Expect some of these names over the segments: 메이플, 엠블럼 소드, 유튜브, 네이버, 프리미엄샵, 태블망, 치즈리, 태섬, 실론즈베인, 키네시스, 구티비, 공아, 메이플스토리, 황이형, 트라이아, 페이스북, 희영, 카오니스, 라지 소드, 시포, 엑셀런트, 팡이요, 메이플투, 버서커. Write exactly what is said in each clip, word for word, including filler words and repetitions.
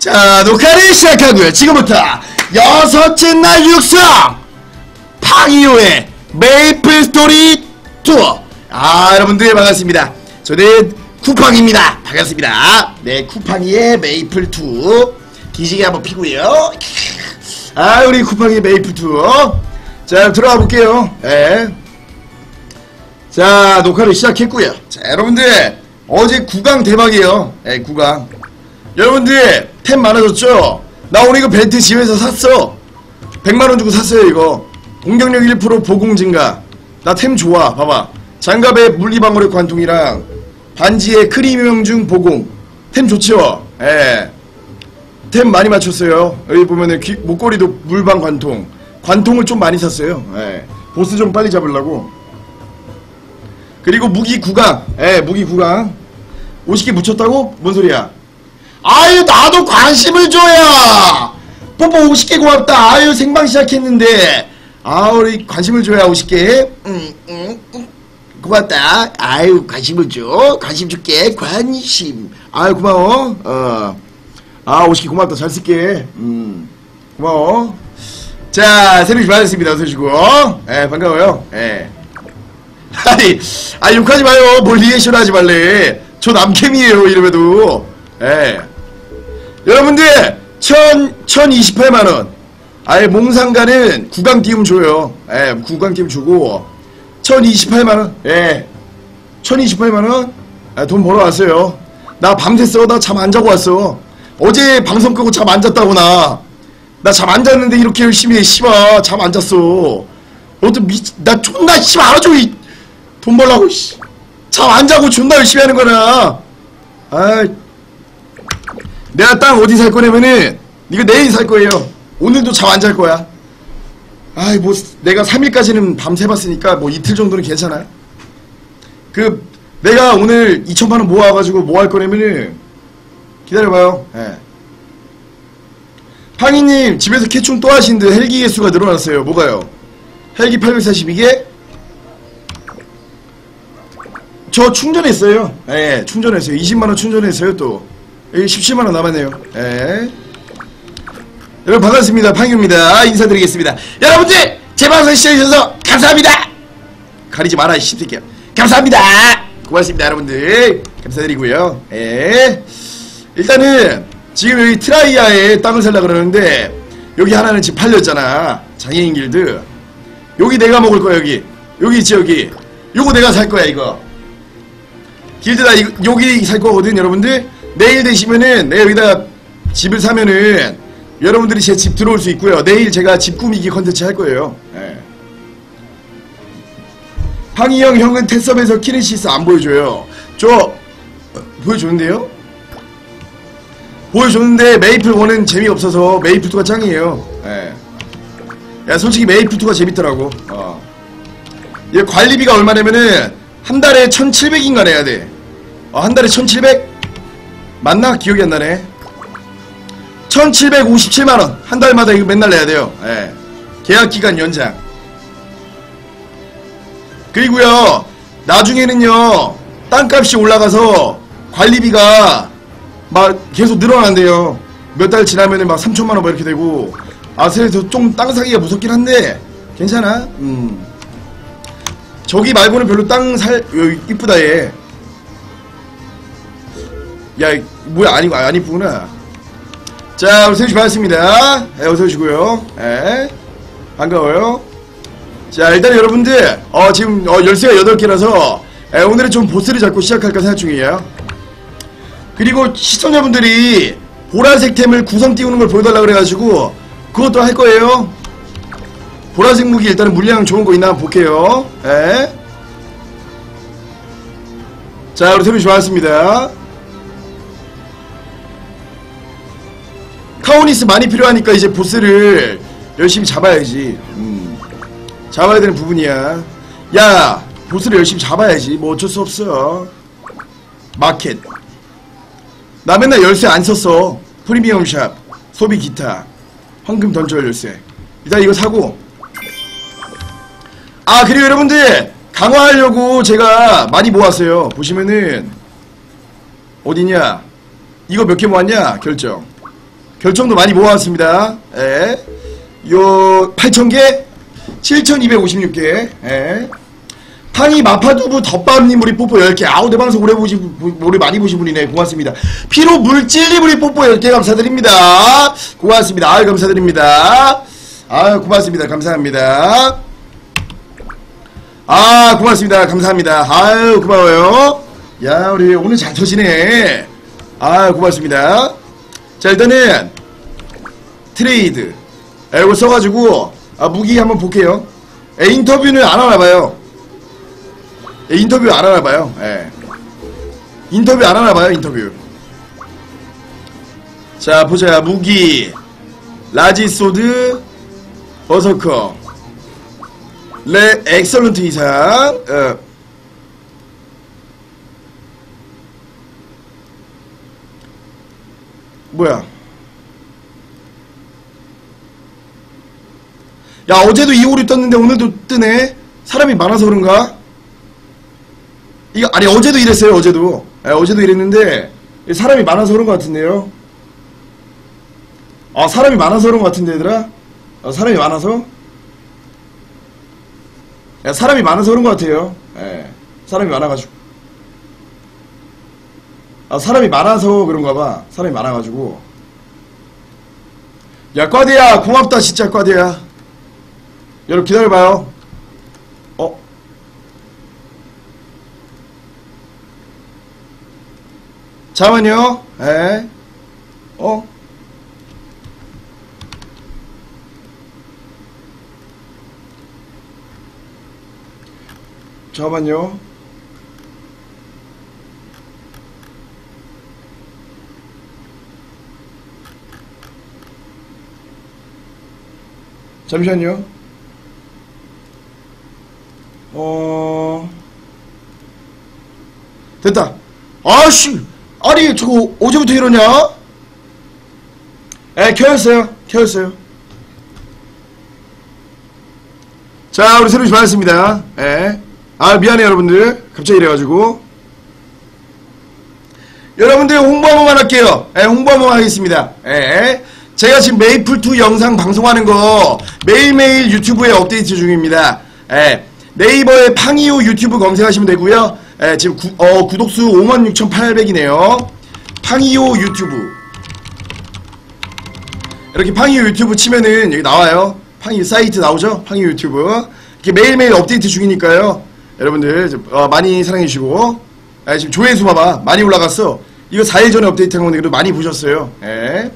자, 녹화를 시작하고요. 지금부터 여섯째 날 육성 팡이요의 메이플스토리 투어. 아, 여러분들 반갑습니다. 저는 쿠팡입니다. 반갑습니다. 네, 쿠팡이의 메이플투 기지개 한번 피고요. 아, 우리 쿠팡이 메이플투. 자, 들어가 볼게요. 예. 자, 녹화를 시작했고요. 자, 여러분들 어제 구강 대박이에요. 예, 구강. 여러분들 템 많아졌죠? 나 오늘 이거 벨트 집에서 샀어. 백만 원 주고 샀어요. 이거 공격력 일 퍼센트 보공 증가. 나 템 좋아. 봐봐, 장갑에 물리방어력 관통이랑 반지에 크리미엄중 보공. 템 좋죠? 예, 템 많이 맞췄어요. 여기 보면은 귀, 목걸이도 물방 관통. 관통을 좀 많이 샀어요. 예, 보스 좀 빨리 잡으려고. 그리고 무기 구강. 예, 무기 구강 오십 개 묻혔다고? 뭔 소리야. 아유, 나도 관심을 줘야. 뽀뽀 오십 개 고맙다. 아유, 생방 시작했는데. 아, 우리 관심을 줘야 오십 개. 응, 응, 응. 고맙다. 아유, 관심을 줘. 관심 줄게. 관심. 아유, 고마워. 어. 아, 오십 개 고맙다. 잘 쓸게. 음. 고마워. 자, 새누리 받았습니다. 어서 오시고. 예, 반가워요. 예. 아니, 아, 욕하지 마요. 뭘 리액션 하지 말래. 저 남캠이에요, 이러면도. 예. 여러분들 천, 천이십팔만 원. 아예 몽상가는 구강 띄움 줘요. 예, 구강 띄움 주고 천이십팔만 원. 예, 천이십팔만 원. 아, 돈 벌어왔어요. 나 밤새서 나 잠 안자고 왔어. 어제 방송 끄고 잠 안잤다고. 나 나 잠 안잤는데 이렇게 열심히 해. 씨발, 잠 안잤어. 너도 미.. 나 존나 씨발 알아줘. 이 돈 벌라고 씨. 잠 안자고 존나 열심히 하는거나. 아이, 내가 땅 어디 살 거냐면은 이거 내일 살 거예요. 오늘도 잠 안 잘 거야. 아이, 뭐 내가 삼 일까지는 밤새 봤으니까 뭐 이틀 정도는 괜찮아요. 그 내가 오늘 이천만 원 모아가지고 뭐 할 거냐면은 기다려봐요. 예. 팡이님 집에서 캐충 또 하신데 헬기 개수가 늘어났어요. 뭐가요? 헬기 팔백사십이 개. 저 충전했어요. 예, 충전했어요. 이십만 원 충전했어요. 또 여기 십칠만 원 남았네요. 예. 여러분 반갑습니다. 팡유입니다. 인사드리겠습니다. 여러분들 제 방송 시청해주셔서 감사합니다. 가리지 마라 이 새끼야. 감사합니다. 고맙습니다. 여러분들 감사드리고요. 예. 일단은 지금 여기 트라이아에 땅을 살라 그러는데 여기 하나는 지금 팔렸잖아. 장애인 길드. 여기 내가 먹을 거야. 여기 여기 있지. 여기 요거 내가 살 거야. 이거 길드 나 이거, 여기 살 거거든. 여러분들 내일 되시면은 내가 여기다 집을 사면은 여러분들이 제 집 들어올 수 있고요. 내일 제가 집 꾸미기 컨텐츠 할 거예요. 예. 황이형 형은 태섬에서 키네시스 안 보여줘요. 저 보여줬는데요? 보여줬는데 메이플 원은 재미없어서 메이플 투가 짱이에요. 예. 야, 솔직히 메이플 투가 재밌더라고. 어. 얘 관리비가 얼마냐면은 한 달에 천칠백인가 내야 돼. 어, 한 달에 천칠백? 맞나? 기억이 안 나네. 천칠백오십칠만 원. 한 달마다 이거 맨날 내야 돼요. 예. 계약기간 연장. 그리고요, 나중에는요, 땅값이 올라가서 관리비가 막 계속 늘어난대요. 몇 달 지나면은 막 삼천만 원 이렇게 되고. 아, 그래서 좀 땅 사기가 무섭긴 한데, 괜찮아. 음. 저기 말고는 별로 땅 살, 이쁘다, 얘. 야, 뭐야, 아니, 안 이쁘구나. 자, 우리 세빈 반갑습니다. 예, 어서오시고요. 예. 반가워요. 자, 일단 여러분들, 어, 지금, 어, 열쇠가 여덟 개라서, 예, 오늘은 좀 보스를 잡고 시작할까 생각 중이에요. 그리고 시청자분들이 보라색 템을 구성 띄우는 걸 보여달라 그래가지고, 그것도 할 거예요. 보라색 무기 일단은 물량 좋은 거 있나 한번 볼게요. 예. 자, 우리 세빈 반갑습니다. 카오니스 많이 필요하니까 이제 보스를 열심히 잡아야지. 음. 잡아야 되는 부분이야. 야, 보스를 열심히 잡아야지. 뭐 어쩔 수 없어. 마켓. 나 맨날 열쇠 안 썼어. 프리미엄샵, 소비 기타, 황금 던져 열쇠. 일단 이거 사고. 아, 그리고 여러분들 강화하려고 제가 많이 모았어요. 보시면은 어디냐? 이거 몇 개 모았냐? 결정. 결정도 많이 모아왔습니다. 예. 요 팔천 개, 칠천이백오십육 개. 예. 팡이 마파두부 덮밥님 우리 뽀뽀 열 개. 아우, 내 방송 오래 보신, 오래 많이 보신 분이네. 고맙습니다. 피로 물찔님 우리 뽀뽀 열 개 감사드립니다. 고맙습니다. 아유, 감사드립니다. 아유, 고맙습니다. 감사합니다. 아, 고맙습니다. 감사합니다. 아유, 고마워요. 야, 우리 오늘 잘 터지네. 아유, 고맙습니다. 자, 일단은 트레이드. 아, 이거 써가지고, 아, 무기 한번 볼게요. 에, 인터뷰는 안 하나봐요. 예, 인터뷰 안 하나봐요. 예. 인터뷰 안 하나봐요, 인터뷰. 자, 보자. 무기. 라지 소드. 버서커. 레, 엑셀런트 이상. 어. 뭐야. 야, 어제도 이오류 떴는데 오늘도 뜨네? 사람이 많아서 그런가? 이거 아니 어제도 이랬어요. 어제도 에, 어제도 이랬는데 사람이 많아서 그런 것 같은데요. 아, 사람이 많아서 그런 것 같은데 얘들아. 아, 사람이 많아서 야, 사람이 많아서 그런 것 같아요. 에, 사람이 많아가지고. 아, 사람이 많아서 그런가봐. 사람이 많아가지고. 야, 꽈대야 고맙다. 진짜 꽈대야. 여러분 기다려봐요. 잠깐만요. 에? 어? 잠깐만요. 잠시만요. 어... 됐다. 아씨! 아니 저거 어제부터 이러냐? 에, 켜였어요. 켜였어요. 자, 우리 새누리 반갑습니다. 에. 아, 미안해요 여러분들. 갑자기 이래가지고. 여러분들 홍보 한 번만 할게요. 에, 홍보 한 번만 하겠습니다. 에. 제가 지금 메이플투 영상 방송하는 거 매일매일 유튜브에 업데이트 중입니다. 에. 네이버에 팡이요 유튜브 검색하시면 되고요. 예, 지금 구, 어, 구독수 오만 육천팔백이네요. 팡이요 유튜브. 이렇게 팡이요 유튜브 치면은 여기 나와요. 팡이요 사이트 나오죠? 팡이요 유튜브. 이렇게 매일매일 업데이트 중이니까요. 여러분들, 좀, 어, 많이 사랑해주시고. 예, 지금 조회수 봐봐. 많이 올라갔어. 이거 사 일 전에 업데이트 한 건데, 그래도 많이 보셨어요. 예.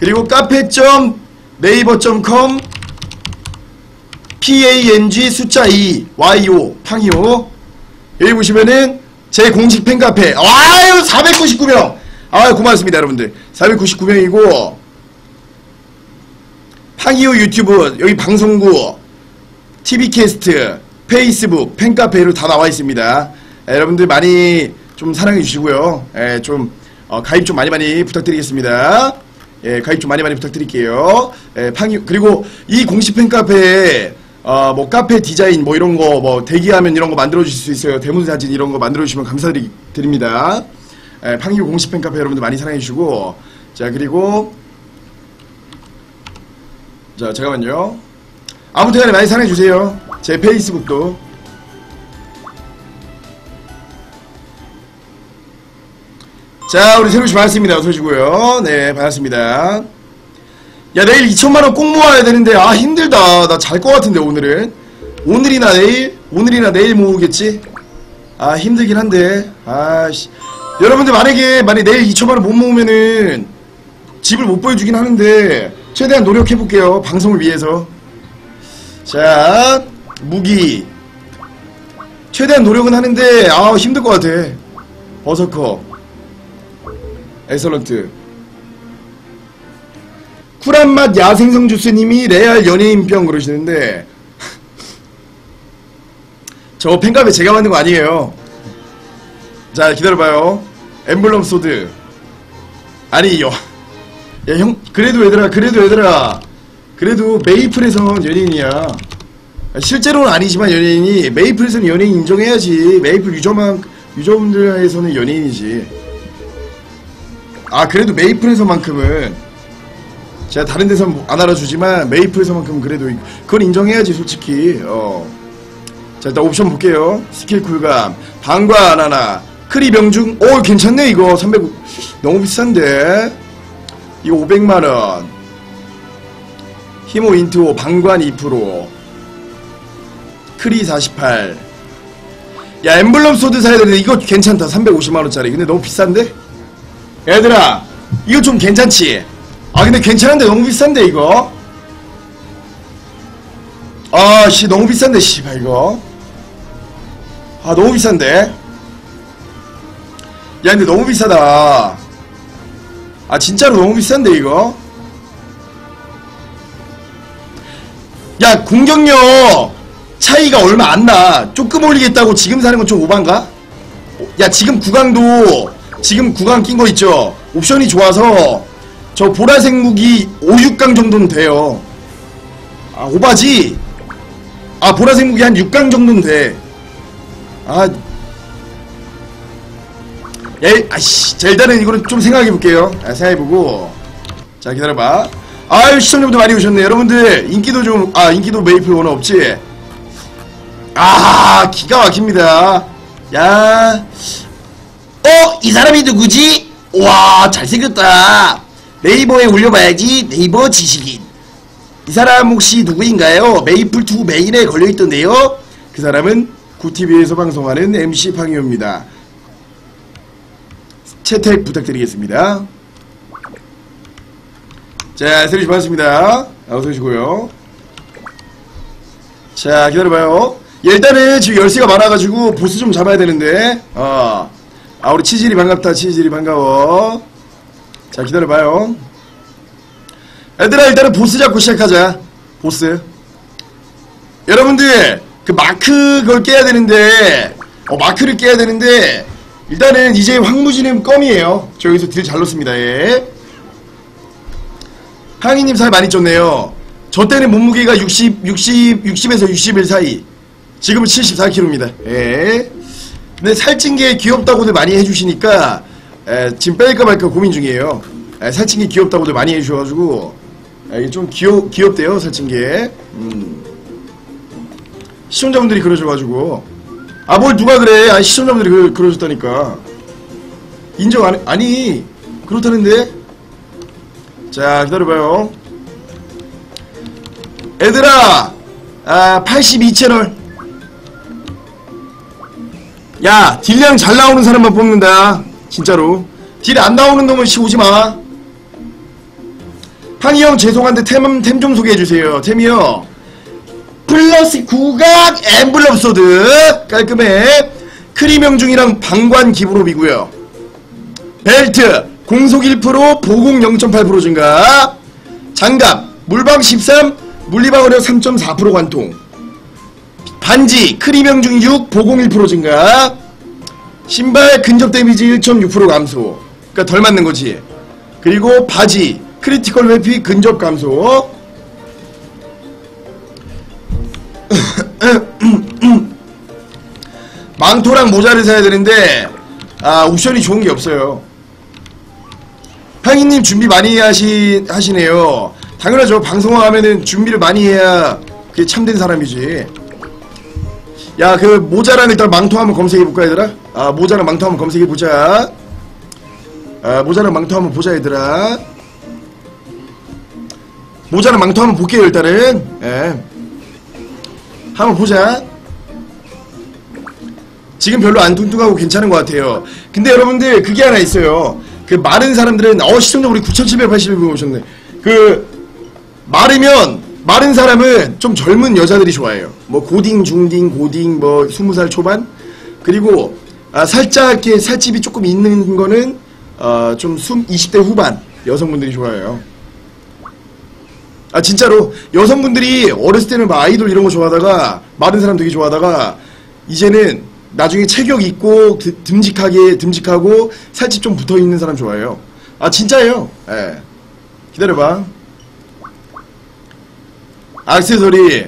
그리고 카페.네이버.com 팡 숫자 이, 와이오, 팡이요. 여기 보시면은 제 공식 팬카페. 아유, 사백구십구 명. 아유, 고맙습니다 여러분들. 사백구십구 명이고 팡이요 유튜브, 여기 방송국, 티비캐스트, 페이스북, 팬카페로 다 나와있습니다. 예, 여러분들 많이 좀 사랑해주시고요. 예, 좀 어, 가입 좀 많이 많이 부탁드리겠습니다. 예, 가입 좀 많이 많이 부탁드릴게요. 예, 팡이요. 그리고 이 공식 팬카페에 어, 뭐, 카페 디자인, 뭐, 이런 거, 뭐, 대기화면 이런 거 만들어주실 수 있어요. 대문 사진 이런 거 만들어주시면 감사드립니다. 예, 팡이요 공식 팬카페 여러분들 많이 사랑해주시고. 자, 그리고. 자, 잠깐만요. 아무튼 간에 많이 사랑해주세요. 제 페이스북도. 자, 우리 새로씨 반갑습니다. 어서오시고요. 네, 반갑습니다. 야, 내일 이천만 원 꼭 모아야 되는데, 아, 힘들다. 나 잘 것 같은데, 오늘은. 오늘이나 내일? 오늘이나 내일 모으겠지? 아, 힘들긴 한데. 아씨. 여러분들, 만약에, 만약에 내일 이천만 원 못 모으면은, 집을 못 보여주긴 하는데, 최대한 노력해볼게요. 방송을 위해서. 자, 무기. 최대한 노력은 하는데, 아, 힘들 것 같아. 버서커. 엑셀런트. 쿨한 맛 야생성 주스님이 레알 연예인병 그러시는데 저 팬카페 제가 만든 거 아니에요. 자, 기다려봐요. 엠블럼 소드. 아니, 요. 야, 형, 그래도 얘들아, 그래도 얘들아. 그래도 메이플에선 연예인이야. 실제로는 아니지만 연예인이, 메이플에서는 연예인 인정해야지. 메이플 유저만, 유저분들에서는 연예인이지. 아, 그래도 메이플에서만큼은 제가 다른 데서 안 알아주지만 메이플에서만큼 그래도 그건 인정해야지 솔직히. 어. 자, 일단 옵션 볼게요. 스킬 쿨감 방과 안하나 크리 명중. 오 괜찮네 이거. 삼백 너무 비싼데 이거 오백만원. 히모 인트오 방관 이 퍼센트 크리 사십팔. 야 엠블럼 소드 사야 되는데 이거 괜찮다. 삼백오십만원짜리. 근데 너무 비싼데? 얘들아 이거 좀 괜찮지? 아 근데 괜찮은데 너무 비싼데 이거? 아씨 너무 비싼데 씨발 이거. 아 너무 비싼데? 야 근데 너무 비싸다. 아 진짜로 너무 비싼데 이거? 야 공격력 차이가 얼마 안나. 조금 올리겠다고 지금 사는건 좀 오반가? 야 지금 구강도 지금 구강 낀거 있죠? 옵션이 좋아서 저 보라색 무기 오, 육강 정도는 돼요. 아 오바지? 아 보라색 무기 한 육강 정도는 돼. 아 예, 아씨, 자 일단은 이거는 좀 생각해볼게요. 아, 생각해보고 자 기다려봐. 아유 시청자분들 많이 오셨네. 여러분들 인기도 좀, 아 인기도 메이플 오너 없지? 아 기가 막힙니다. 야 어? 이 사람이 누구지? 와 잘생겼다. 네이버에 올려봐야지. 네이버 지식인. 이 사람 혹시 누구인가요? 메이플투 메인에 걸려있던데요? 그 사람은 구티비에서 방송하는 엠씨 팡이요입니다. 채택 부탁드리겠습니다. 자, 세림 반갑습니다. 어서오시고요. 자, 기다려봐요. 예, 일단은 지금 열쇠가 많아가지고 보스 좀 잡아야 되는데. 어. 아, 우리 치즈리 반갑다. 치즈리 반가워. 자, 기다려봐요. 얘들아, 일단은 보스 잡고 시작하자. 보스. 여러분들, 그 마크 그걸 깨야 되는데, 어, 마크를 깨야 되는데, 일단은 이제 황무지는 껌이에요. 저 여기서 딜 잘 넣습니다. 예. 항이님 살 많이 쪘네요. 저 때는 몸무게가 육십, 육십, 육십에서 육십일 사이. 지금은 칠십사 킬로그램입니다. 예. 근데 살찐 게 귀엽다고들 많이 해주시니까, 예, 지금 뺄까 말까 고민 중이에요. 예, 살찐 게 귀엽다고들 많이 해주셔가지고, 예, 이게 좀 귀여, 귀엽대요, 살찐 게. 음. 시청자분들이 그러셔가지고. 아 뭘 누가 그래. 아 시청자분들이 그, 그러셨다니까. 인정 안, 아니 그렇다는데. 자 기다려봐요 얘들아. 아 팔십이 채널. 야 딜량 잘 나오는 사람만 뽑는다 진짜로. 딜 안 나오는 놈은 씨 오지마. 팡이형 죄송한데 템 템 좀 소개해주세요. 템이요 플러스 구각 엠블럼 소드 깔끔해. 크리명중이랑 방관 기브롭이구요. 벨트 공속 일 퍼센트 보공 영 점 팔 퍼센트 증가. 장갑 물방 십삼 물리방어력 삼 점 사 퍼센트 관통. 반지 크리명중 육 보공 일 퍼센트 증가. 신발 근접 데미지 일 점 육 퍼센트 감소. 그니까 덜 맞는거지. 그리고 바지 크리티컬 회피 근접 감소. 망토랑 모자를 사야 되는데 아 옵션이 좋은 게 없어요. 팡이님 준비 많이 하시, 하시네요. 당연하죠. 방송하면은 준비를 많이 해야 그게 참된 사람이지. 야 그 모자랑 일단 망토 한번 검색해볼까 얘들아? 아 모자랑 망토 한번 검색해보자. 아 모자랑 망토 한번 보자 얘들아. 모자랑 망토 한번 볼게요 일단은. 예. 한번 보자. 지금 별로 안 뚱뚱하고 괜찮은 것 같아요. 근데 여러분들 그게 하나 있어요. 그 마른 사람들은 어 시청자 우리 구천칠백팔십일 분 오셨네. 그 마르면 마른 사람은 좀 젊은 여자들이 좋아해요. 뭐 고딩 중딩 고딩 뭐 스무 살 초반. 그리고 아, 살짝 이렇게 살집이 조금 있는 거는 어, 좀 이십 대 후반 여성분들이 좋아해요. 아 진짜로 여성분들이 어렸을 때는 막 아이돌 이런 거 좋아하다가 마른 사람 되게 좋아하다가 이제는 나중에 체격 있고 드, 듬직하게 듬직하고 살집 좀 붙어 있는 사람 좋아해요. 아 진짜예요. 예. 기다려봐. 액세서리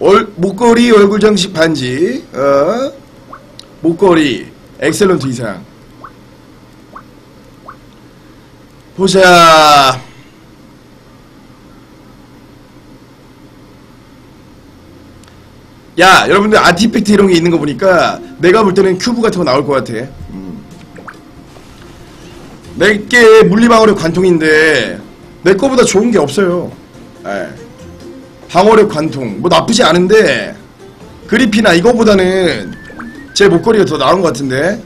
얼 목걸이 얼굴 장식 반지. 어 목걸이 엑셀런트 이상 보자. 야, 여러분들 아티팩트 이런 게 있는 거 보니까 내가 볼 때는 큐브 같은 거 나올 것 같아. 음. 내게 물리방어력 관통인데 내 거보다 좋은 게 없어요. 에. 방어력 관통 뭐 나쁘지 않은데 그리피나 이거보다는 제 목걸이가 더 나은 것 같은데.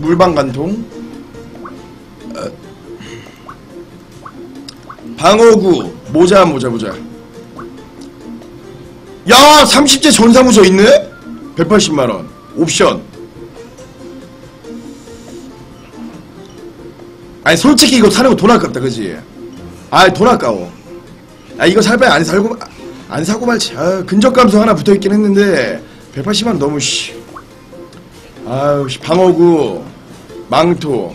물방 관통, 방어구, 모자 모자 모자. 야, 삼십 제 전사무소 있네? 백팔십만 원 옵션. 아니 솔직히 이거 사려고 돈 아깝다, 그지? 아, 돈 아까워. 아, 이거 살 바에 안 살고 안 사고 말지. 아, 근접 감소 하나 붙어있긴 했는데 백팔십만 원 너무 씨. 아유, 방어구, 망토.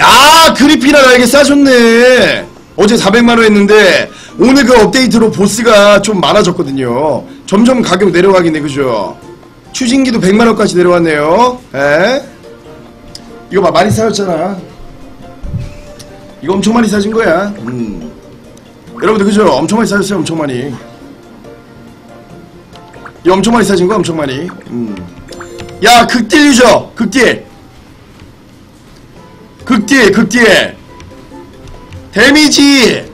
야, 그리피나 나에게 싸줬네. 어제 사백만 원 했는데 오늘 그 업데이트로 보스가 좀 많아졌거든요. 점점 가격 내려가겠네, 그죠? 추진기도 백만 원까지 내려왔네요. 에? 이거 막 많이 싸였잖아. 이거 엄청 많이 싸진 거야. 음. 여러분들 그죠? 엄청 많이 싸졌어요. 엄청 많이. 이거 엄청 많이 싸진 거야. 엄청 많이. 음. 야, 극딜 유저! 극딜! 극딜! 극딜! 데미지!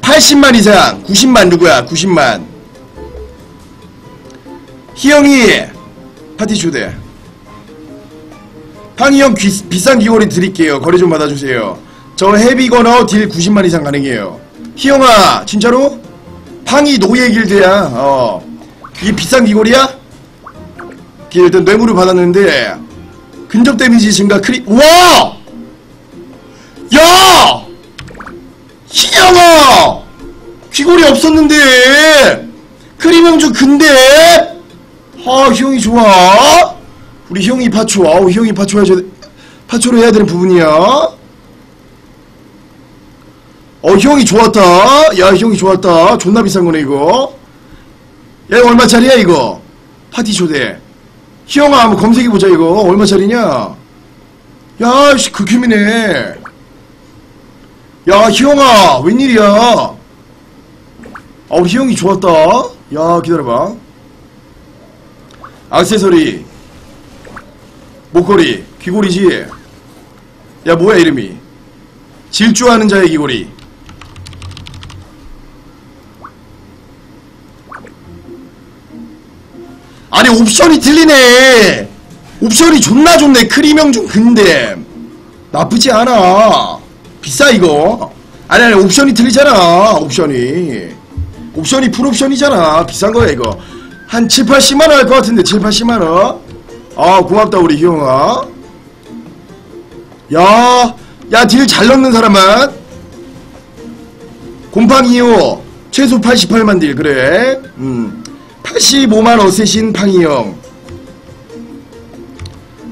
팔십만 이상! 구십만 누구야? 구십만. 희영이! 파티 초대. 팡이형 비싼 귀걸이 드릴게요. 거래 좀 받아주세요. 저 헤비거너 딜 구십만 이상 가능해요. 희영아! 진짜로? 팡이 노예 길드야. 어. 이게 비싼 귀걸이야? 일단 뇌물을 받았는데 근접 데미지 증가 크리... 우와! 야! 희영아! 귀걸이 없었는데! 크리명주 근데! 아, 희영이 좋아! 우리 희영이 파초, 아우, 희영이 파초 해야, 파초를 해야 되는 부분이야. 어, 희영이 좋았다. 야, 희영이 좋았다. 존나 비싼 거네, 이거. 야, 이거 얼마짜리야, 이거? 파티 초대. 희영아, 한번 검색해보자, 이거. 얼마짜리냐? 야, 씨, 극혐이네. 야, 희영아, 웬일이야? 아우, 희영이 좋았다. 야, 기다려봐. 액세서리, 목걸이, 귀걸이지. 야, 뭐야, 이름이. 질주하는 자의 귀걸이. 아니, 옵션이 틀리네. 옵션이 존나 좋네. 크리명중 근데 나쁘지 않아. 비싸 이거. 아니 아니, 옵션이 틀리잖아. 옵션이 옵션이 풀옵션이잖아. 비싼거야 이거. 한 칠팔십만 원 할 것 같은데. 칠팔십만 원. 아, 고맙다 우리 희영아. 야, 야, 딜 잘 넣는 사람만 곰팡이요. 최소 팔십팔만 딜. 그래. 음. 팔십오만 어쌔신 팡이형.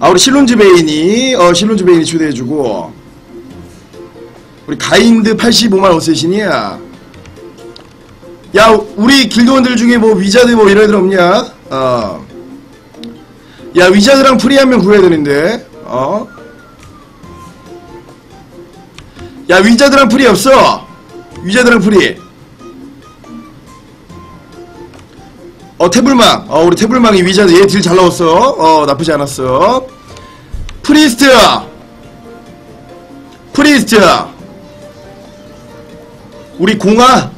아, 우리 실론즈베인이, 어, 실론즈베인이 초대해주고. 우리 가인드 팔십오만 어쌔신이야. 야, 우리 길드원들 중에 뭐 위자드 뭐 이런 애들 없냐? 어. 야, 위자드랑 프리 한 명 구해야 되는데. 어? 야, 위자드랑 프리 없어. 위자드랑 프리. 어, 태블망. 어, 우리 태블망이 위자드. 얘 딜 잘 나왔어. 어, 나쁘지 않았어. 프리스트. 프리스트. 우리 공아.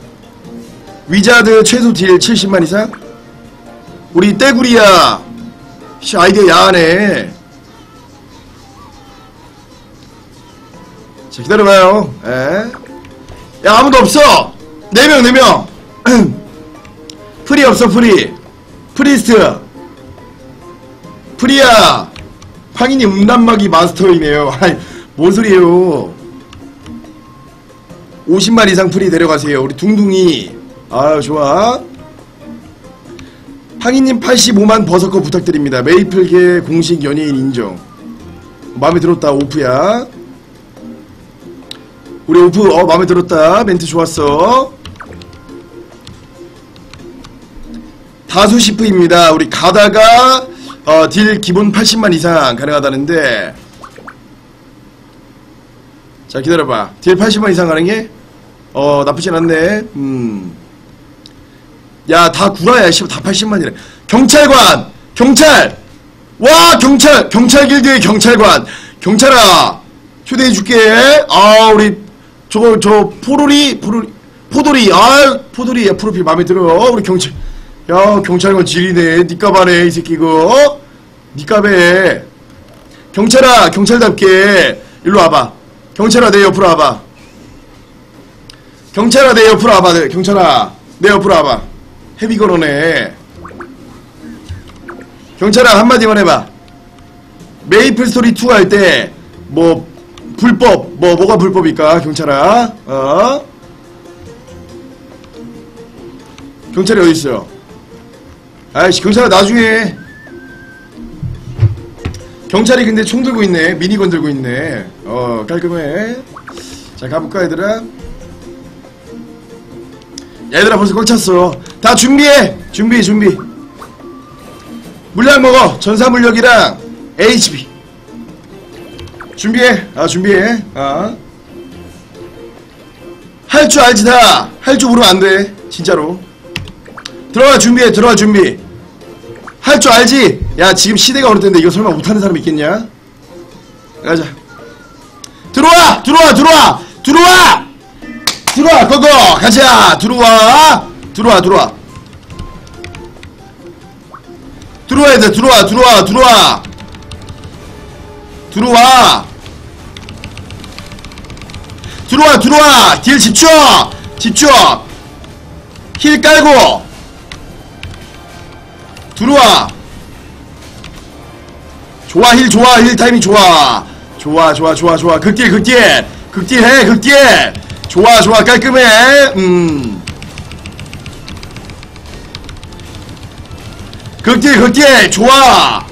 위자드 최소 딜 칠십만 이상. 우리 떼구리야. 씨, 아이디어 야하네. 자, 기다려봐요. 에. 야, 아무도 없어. 네 명, 네 명. 프리 없어. 프리. 프리스트. 프리야. 황인이 음란마귀 마스터이네요. 아이, 뭔 소리예요. 오십만 이상 프리 데려가세요. 우리 둥둥이. 아유, 좋아. 황인님 팔십오만 버서커 부탁드립니다. 메이플계 공식 연예인 인정. 마음에 들었다. 오프야. 우리 오프. 어, 마음에 들었다. 멘트 좋았어. 다수시프입니다. 우리 가다가 어, 딜 기본 팔십만 이상 가능하다는데. 자, 기다려봐. 딜 팔십만 이상 가능해? 어, 나쁘진 않네. 음. 야, 다 구라야, 씨발. 다 팔십만이래. 경찰관! 경찰! 와, 경찰! 경찰 길드의 경찰관! 경찰아! 휴대해줄게. 아, 우리, 저거, 저, 포로리, 포로리, 포도리, 아, 포도리, 야, 프로필 마음에 들어. 우리 경찰. 야, 경찰관 지리네. 니값 하네, 이 새끼, 이거. 니값 해. 경찰아, 경찰답게. 일로 와봐. 경찰아, 내 옆으로 와봐. 경찰아, 내 옆으로 와봐. 네, 경찰아, 내 옆으로 와봐. 헤비 걸어네. 경찰아, 한마디만 해봐. 메이플스토리 투 할 때, 뭐, 불법, 뭐, 뭐가 불법일까, 경찰아? 어? 경찰이 어딨어요? 아이씨, 경찰아, 나중에. 경찰이 근데 총 들고 있네. 미니건 들고 있네. 어, 깔끔해. 자, 가볼까, 얘들아? 얘들아, 벌써 꽉 찼어. 다 준비해! 준비, 준비. 물량 먹어. 전사 물력이랑 에이치피. 준비해. 아, 준비해. 아. 할 줄 알지, 다. 할 줄 모르면 안 돼. 진짜로. 들어가, 준비해. 들어가, 준비. 할 줄 알지? 야, 지금 시대가 어느 때인데 이거 설마 못하는 사람 있겠냐? 가자. 들어와! 들어와! 들어와! 들어와! 들어와! 거거! 가자! 들어와! 들어와! 들어와! 들어와야 돼! 들어와! 들어와! 들어와! 들어와! 들어와! 들어와! 딜 집중! 집중! 힐 깔고! 들어와! 좋아, 힐 좋아, 힐 타이밍 좋아. 좋아, 좋아, 좋아, 좋아. 극딜, 극딜! 극딜 해, 극딜! 좋아, 좋아, 깔끔해. 음. 극딜, 극딜! 좋아!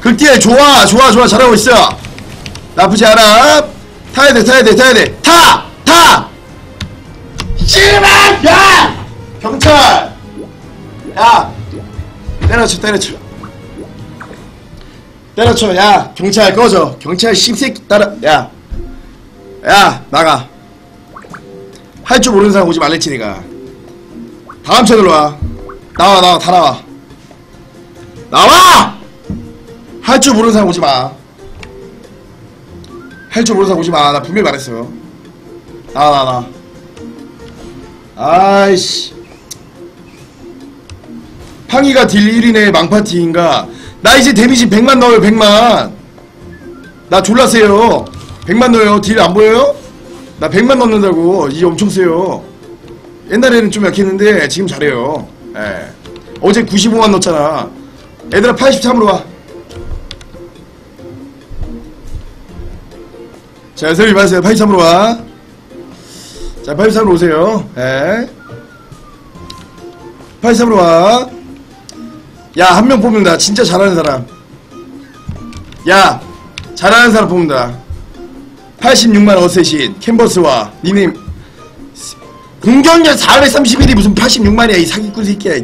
극딜, 좋아, 좋아, 좋아. 잘하고 있어. 나쁘지 않아. 타야 돼, 타야 돼, 타야 돼. 타! 타! 씨발! 야! 경찰! 야! 때려쳐, 때려쳐. 때려쳐, 야! 경찰 꺼져. 경찰 심새끼 따라, 야! 야! 나가. 할 줄 모르는 사람 오지 말랬지, 니가. 다음 차 들어와. 나와, 나와, 다 나와. 나와! 할 줄 모르는 사람 오지 마. 할 줄 모르는 사람 오지 마. 나 분명히 말했어요. 나와, 나와, 나와. 아이씨. 팡이가 딜 일 인의 망파티인가? 나 이제 데미지 백만 넣어요, 백만. 나 졸라 세요. 백만 넣어요. 딜 안 보여요? 나 백만 넣는다고. 이제 엄청 세요. 옛날에는 좀 약했는데 지금 잘해요. 예. 어제 구십오만 넣었잖아. 얘들아, 팔십삼으로 와. 자, 세빈 봐주세요. 팔십삼으로 와. 자, 팔십삼으로 오세요. 예. 팔십삼으로 와. 야, 한 명 뽑는다. 진짜 잘하는 사람. 야, 잘하는 사람 뽑는다. 팔십육만 어쌔신 캔버스와 니네임 공격력 사백삼십일이 무슨 팔십육만이야, 이 사기꾼 새끼야.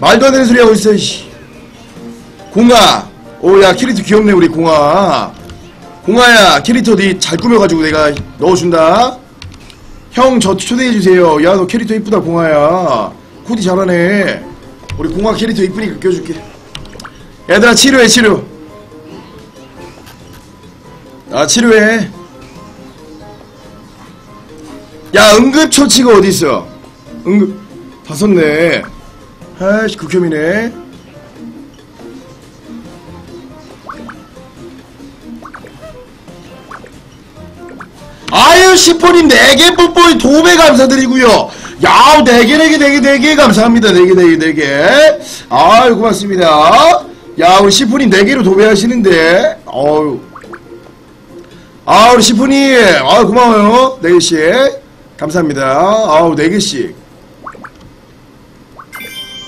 말도 안 되는 소리 하고 있어. 공아, 오, 야, 캐릭터 귀엽네. 우리 공아. 공아야, 캐릭터 니 잘 꾸며가지고 내가 넣어준다. 형, 저 초대해주세요. 야, 너 캐릭터 이쁘다, 공아야. 코디 잘하네. 우리 공아 캐릭터 이쁘니까 껴줄게. 얘들아, 치료해, 치료. 아, 치료해. 야, 응급처치가 어디있어? 응급 다 썼네. 아이씨, 극혐이네. 아유, 시포님 네 개 뽀뽀이 도배 감사드리구요. 야우, 네개 네개 네개 네개 감사합니다. 네개 네개 네개. 아유, 고맙습니다. 야, 우리 시포님 네개로 도배하시는데. 어우, 아, 우리 시포님, 아, 고마워요. 네개씩 감사합니다. 아우, 네개씩.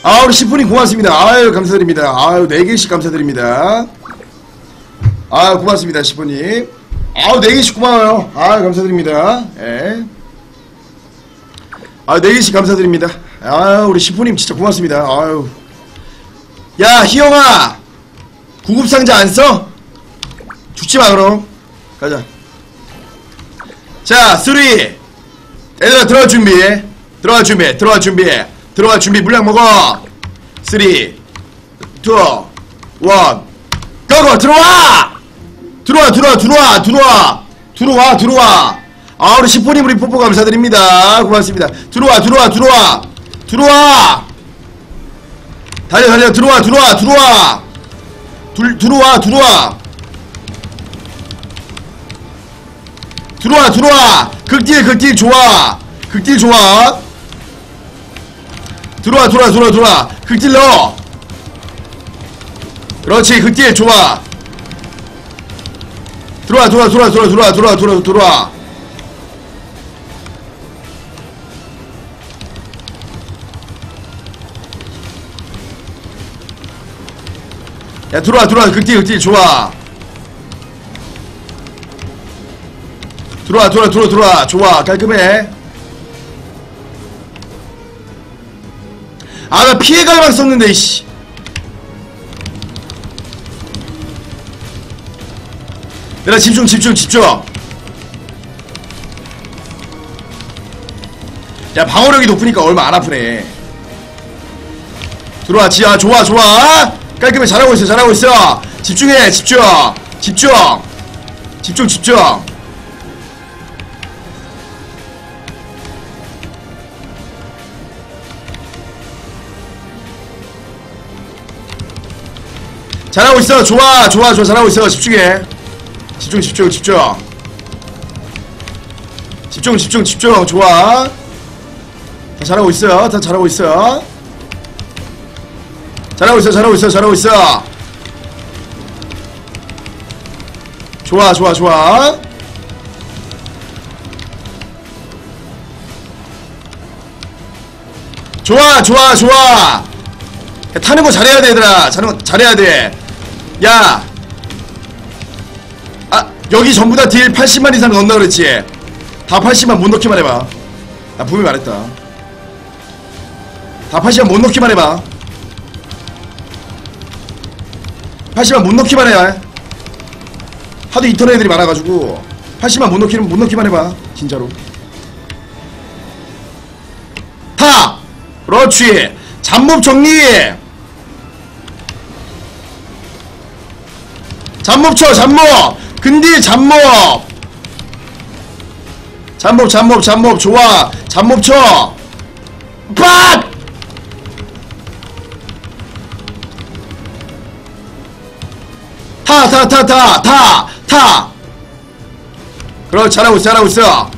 아, 우리 시포님 고맙습니다. 아유, 감사드립니다. 아유, 네개씩 감사드립니다. 아유, 고맙습니다, 시포님. 아우, 네개씩 고마워요. 아유, 감사드립니다. 예. 아, 네개씩 감사드립니다. 아, 우리 시포님 진짜 고맙습니다. 아유. 야, 희영아! 구급상자 안 써? 죽지마, 그럼. 가자. 자, 쓰리, 얘들아 들어갈 준비. 들어갈 준비. 들어갈 준비. 들어갈 준비. 물량 먹어. 쓰리 투 원 고고. 들어와. 들어와 들어와 들어와 들어와 들어와 들어와. 아 우리 시포님 우리 뽀뽀 감사드립니다. 고맙습니다. 들어와 들어와 들어와 들어와. 달려 달려 들어와 들어와 들어와 들, 들어와 들어와 들어와 들어와. 극딜 극딜 좋아. 극딜 좋아. 들어와 들어와 들어와 들어와. 극딜 넣어. 그렇지 극딜 좋아. 들어와 들어와 들어와 들어와 들어와 들어와 들어와 들어와. 야 들어와 들어와. 극딜 극딜 좋아. 들어와 들어와 들어와 들어와. 좋아 깔끔해. 아 나 피해갈만 썼는데 이씨. 얘들아 집중 집중 집중. 야 방어력이 높으니까 얼마 안 아프네. 들어와 지아. 좋아 좋아 깔끔해. 잘하고 있어 잘하고 있어. 집중해 집중 집중 집중 집중. 잘하고 있어. 좋아 좋아 좋아. 잘하고 있어. 집중해 집중 집중 집중 집중 집중 집중. 좋아 다 잘하고 있어. 다 잘하고 있어. 잘하고 있어 잘하고 있어 잘하고 있어. 좋아 좋아 좋아. 좋아 좋아 좋아. 타는 거 잘해야 돼 얘들아. 타는 거 잘해야 돼. 야 여기 전부 다 딜 팔십만 이상 넣는다 그랬지. 다 팔십만 못 넣기만 해봐. 나 분명히 말했다. 다 팔십만 못 넣기만 해봐. 팔십만 못 넣기만 해. 하도 이터널 애들이 많아가지고 팔십만 못 넣기만, 못 넣기만 해봐 진짜로. 타! 그렇지. 잡몹 정리. 잡몹 쳐 잡몹. 근딜 잡몹 잡몹 잡몹 잡몹. 좋아 잡몹 쳐. 빡! 타 타 타 타 타 타. 그렇지 잘하고 있어 잘하고 있어.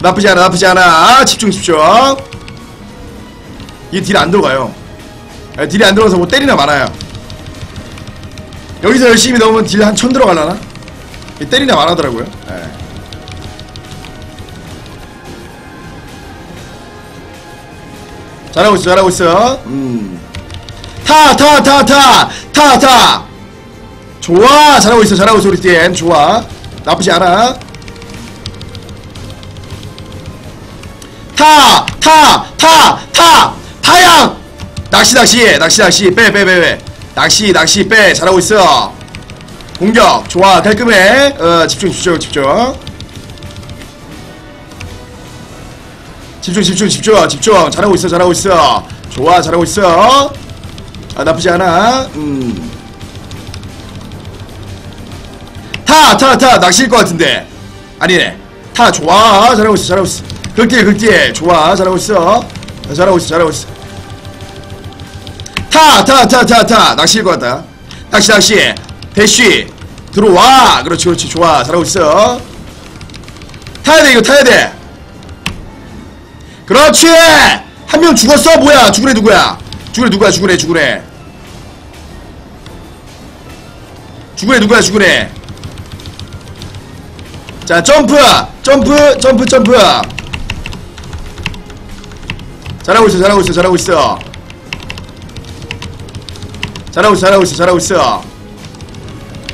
나쁘지 않아 나쁘지 않아. 집중 집중. 이게 딜이 안 들어가요. 딜이 안 들어가서 뭐 때리나 말아요. 여기서 열심히 넣으면 딜 한 천 들어가려나? 때리나 말하더라고요. 네. 잘하고 있어 잘하고 있어. 음. 타 타 타 타 타 타. 좋아 잘하고 있어 잘하고 있어 우리 팀. 좋아 나쁘지 않아. 타 타 타 타 타양. 낚시 낚시 낚시 낚시 빼 빼 빼 빼. 낚시 낚시 빼. 잘하고 있어. 공격 좋아 깔끔해. 어 집중 집중 집중 집중 집중 집중 집중. 잘하고 있어 잘하고 있어. 좋아 잘하고 있어. 아 나쁘지 않아. 음 타 타 타. 낚시일 것 같은데 아니네. 타 좋아 잘하고 있어 잘하고 있어. 극딜 극딜 좋아 잘하고 있어 잘하고 있어 잘하고 있어. 타 타 타 타 타. 낚시일 것 같다. 낚시 낚시 대쉬 들어와. 그렇지 그렇지 좋아 잘하고 있어. 타야돼 이거 타야돼. 그렇지. 한 명 죽었어. 뭐야 죽은 애 누구야 죽은 애 누구야 죽은 애 죽은 애 죽은 애 누구야 죽은 애. 자 점프 점프 점프 점프. 잘하고 있어 잘하고 있어 잘하고 있어 잘하고 있어 잘하고 있어 잘하고 있어.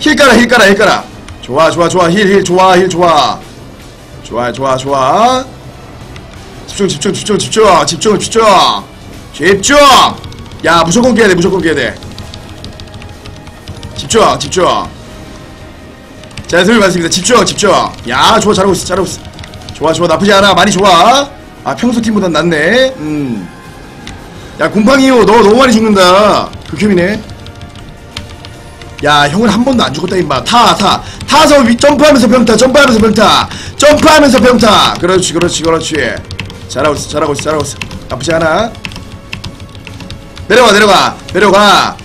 힐 깔아 힐 깔아 힐 깔아. 좋아 좋아 좋아 힐 힐 좋아 힐 좋아 좋아 좋아 좋아. 집중 집중 집중 집중 집중 집중 집중. 야 무조건 깨야 돼 무조건 깨야 돼. 집중 집중. 자 소리 받습니다. 집중 집중. 야 좋아 잘하고 있어 잘하고 있어. 좋아 좋아, 나쁘지 않아. 많이 좋아. 아 평소 팀보단 낫네. 음. 야 곰팡이요, 너 너무 많이 죽는다. 극혐이네. 야 형은 한 번도 안 죽었다 임마. 타 타 타서 위 점프하면서 병타, 점프하면서 병타, 점프하면서 병타. 그렇지 그렇지 그렇지. 잘하고 있어 잘하고 있어 잘하고 있어. 나쁘지 않아. 내려가 내려가 내려가.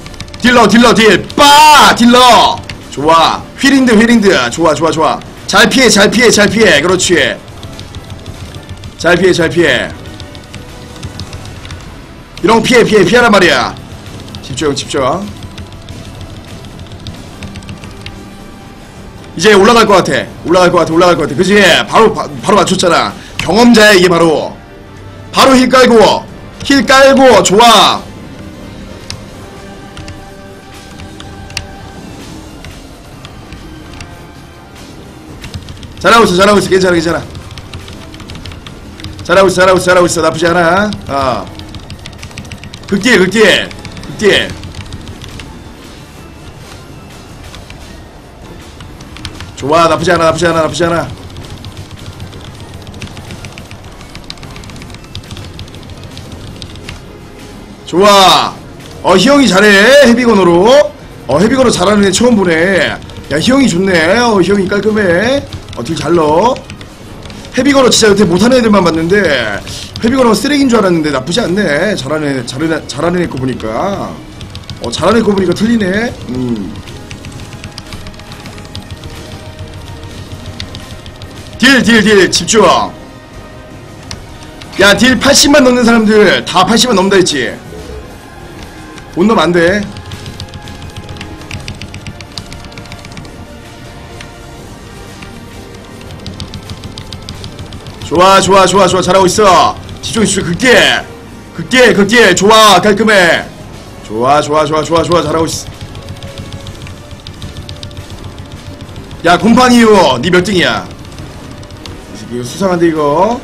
딜러 딜러 딜 빠 딜러. 좋아. 휠인드 휠인드. 좋아 좋아 좋아. 잘 피해 잘 피해 잘 피해. 그렇지. 잘 피해 잘 피해. 이런 거 피해 피해 피하란 말이야. 집중 집중. 이제 올라갈 것 같아. 올라갈 것 같아. 올라갈 것 같아. 그지? 바로 바, 바로 맞췄잖아. 경험자야 이게 바로. 바로 힐 깔고. 힐 깔고. 좋아. 잘하고 있어. 잘하고 있어. 괜찮아. 괜찮아. 잘하고 있어. 잘하고 있어. 잘하고 있어. 나쁘지 않아. 어. 극딜. 극딜. 극딜. 좋아. 나쁘지 않아. 나쁘지 않아. 나쁘지 않아. 좋아. 어 희영이 잘해. 헤비건으로. 어 헤비건으로 잘하는 애 처음 보네. 야 희영이 좋네. 어 희영이 깔끔해. 어 딜 잘 넣어. 헤비건으로 진짜 여태 못하는 애들만 봤는데 헤비건으로 쓰레기인 줄 알았는데 나쁘지 않네. 잘하는 애, 잘하는, 잘하는 애 거 보니까. 어 잘하는 애 거 보니까 틀리네. 음. 딜, 딜, 딜, 집중. 야, 딜 팔십만 넘는 사람들 다 팔십만 넘는다 했지. 못 넘으면 안 돼. 좋아, 좋아, 좋아, 좋아. 잘하고 있어. 집중, 집중. 극딜. 극딜, 극딜. 좋아, 깔끔해. 좋아, 좋아, 좋아, 좋아, 좋아. 잘하고 있어. 야, 곰팡이요. 니 몇 등이야? 이거 수상한데 이거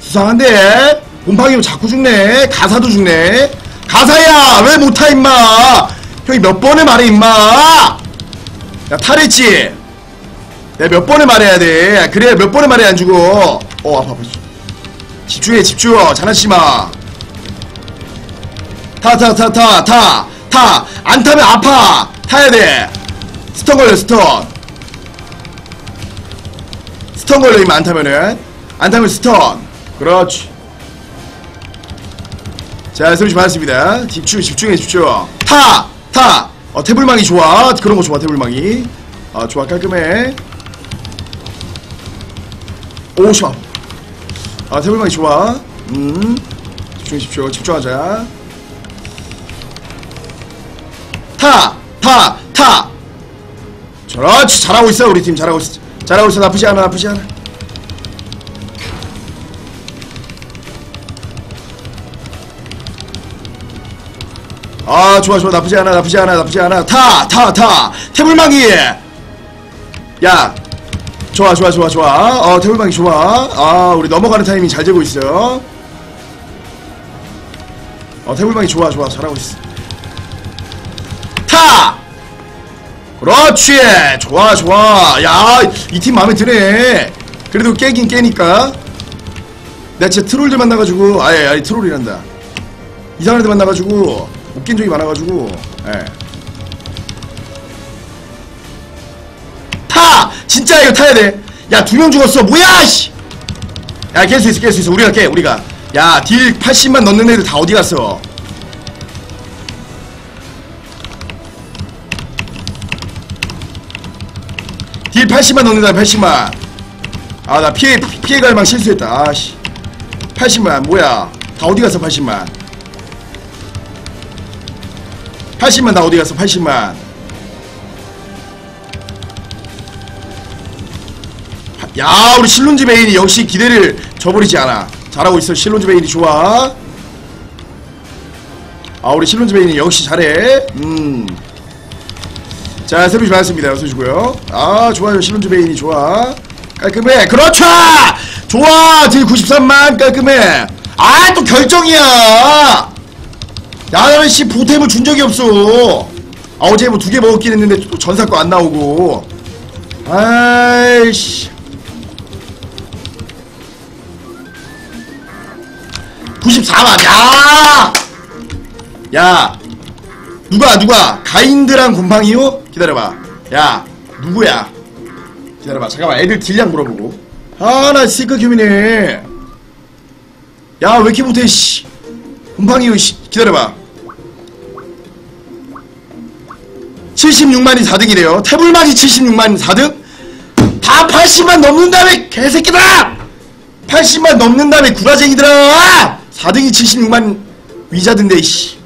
수상한데. 곰팡이면 자꾸 죽네. 가사도 죽네. 가사야 왜 못타 임마. 형이 몇 번을 말해 임마. 야 탈했지. 내가 몇 번을 말해야 돼. 그래 몇 번을 말해 안 죽어. 어 아파 아파. 집중해 집중. 장난치지마. 타 타 타 타 타 타. 안 타면 아파. 타야 돼. 스턴 걸려 스턴. 스턴 걸려이면 안 타면은. 안 타면 스턴. 그렇지. 자, 세빈 씨 반갑습니다. 집중, 집중해, 집중. 타! 타! 어, 태블망이 좋아. 그런 거 좋아, 태블망이. 아, 좋아, 깔끔해. 오, 좋아. 아, 태블망이 좋아. 음. 집중해, 집중. 집중하자. 타! 타! 타! 그렇지. 잘하고 있어, 우리 팀. 잘하고 있어. 잘하고 있어. 나쁘지 않아 나쁘지 않아. 아 좋아 좋아. 나쁘지 않아 나쁘지 않아 나쁘지 않아. 타 타 타. 태블망이. 야 좋아 좋아 좋아 좋아. 어 태블망이 좋아. 아 우리 넘어가는 타이밍 잘 재고 있어요. 어 태블망이 좋아 좋아. 잘하고 있어. 타. 그렇지! 좋아, 좋아. 야, 이 팀 마음에 드네. 그래도 깨긴 깨니까. 내가 진짜 트롤들 만나가지고, 아예, 아예 트롤이란다. 이상한 애들 만나가지고, 웃긴 적이 많아가지고, 예. 타! 진짜 이거 타야 돼. 야, 두 명 죽었어. 뭐야, 씨! 야, 깰 수 있어, 깰 수 있어. 우리가 깨, 우리가. 야, 딜 팔십만 넣는 애들 다 어디 갔어? 딜 팔십만 넣는다. 팔십만. 아 나 피해 피해갈망 실수했다. 아씨. 팔십만 뭐야? 다 어디 갔어? 팔십만. 팔십만 다 어디 갔어? 팔십만. 야 우리 실론즈베인이 역시 기대를 저버리지 않아. 잘하고 있어. 실론즈베인이 좋아. 아 우리 실론즈베인이 역시 잘해. 음. 자, 세빈 씨 반갑습니다. 어서 오시고요. 아, 좋아요. 실론즈베인이 좋아. 깔끔해. 그렇죠! 좋아! 딜 구십삼만. 깔끔해. 아, 또 결정이야! 야, 나는 씨, 보탬을 준 적이 없어. 아, 어제 뭐 두 개 먹었긴 했는데, 전사 거 안 나오고. 아이씨. 구십사만. 야! 야! 누가 누가 가인드랑 곰팡이요? 기다려봐. 야 누구야? 기다려봐. 잠깐만 애들 딜량 물어보고. 아 나 시크 규민이. 야 왜 이렇게 못해 씨. 곰팡이요 씨. 기다려봐. 칠십육만이 사 등이래요. 태블망이 칠십육만 사 등? 다 팔십만 넘는 다음에 개새끼들아! 팔십만 넘는 다음에 구라쟁이들아! 사 등이 칠십육만 위자든데 씨.